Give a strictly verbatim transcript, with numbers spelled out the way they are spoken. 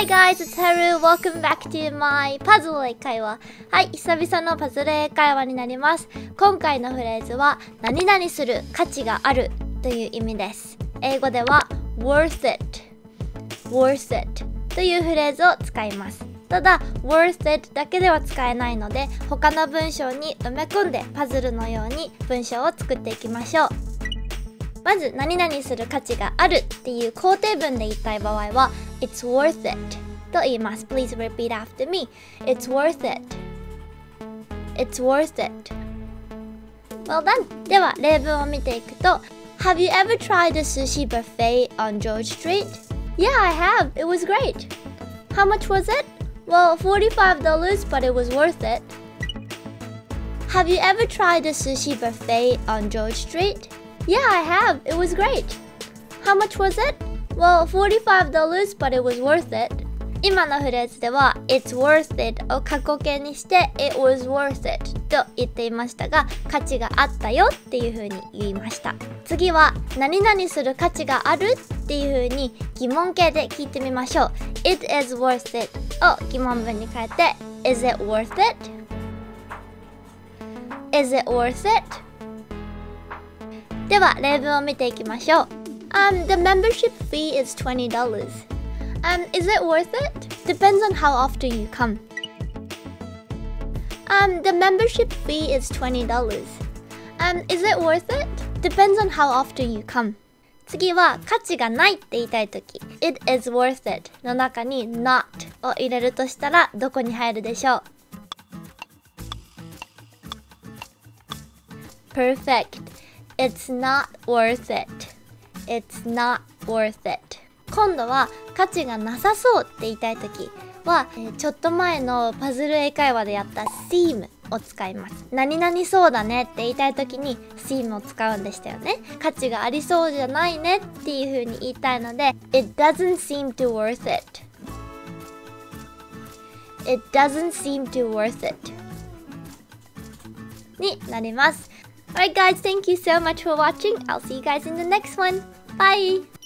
Hi guys, it's Haru. Welcome back to my Puzzle英会話。はい、久々のパズル英会話になります。今回のフレーズは何々する価値があるという意味です。英語では worth it, worth it というフレーズを使います。ただ worth it だけでは使えないので、他の文章に埋め込んでパズルのように文章を作っていきましょう。まず何々する価値があるっていう肯定文で言いたい場合は It's worth it と言います。 Please repeat after me. It's worth it. It's worth it. Well done. では例文を見ていくと Have you ever tried a sushi buffet on George Street? Yeah, I have. It was great. How much was it? Well, forty-five dollars, but it was worth it. Have you ever tried a sushi buffet on George Street?Yeah, I have. It was great. How much was it? Well, forty-five dollars, but it was worth it. 今のフレーズでは It's worth it を過去形にして It was worth it と言っていましたが、価値があったよっていう風に言いました。次は何々する価値があるっていう風に疑問形で聞いてみましょう。It is worth it を疑問文に変えて Is it worth it? Is it worth it?では例文を見ていきましょう。Um, the membership fee is twenty dollars. Um, is it worth it? Depends on how often you come. Um, the membership fee is twenty dollars. Um, is it worth it? Depends on how often you come. 次は価値がないって言いたいとき It is worth it の中に not を入れるとしたらどこに入るでしょう？ Perfect.It's not worth it. It's not worth it. 今度は価値がなさそうって言いたいときは、ちょっと前のパズル英会話でやった seem を使います。何々そうだねって言いたいときに seem を使うんでしたよね。価値がありそうじゃないねっていう風に言いたいので、It doesn't seem to worth it. It doesn't seem to worth it. になります。Alright guys, thank you so much for watching. I'll see you guys in the next one. Bye!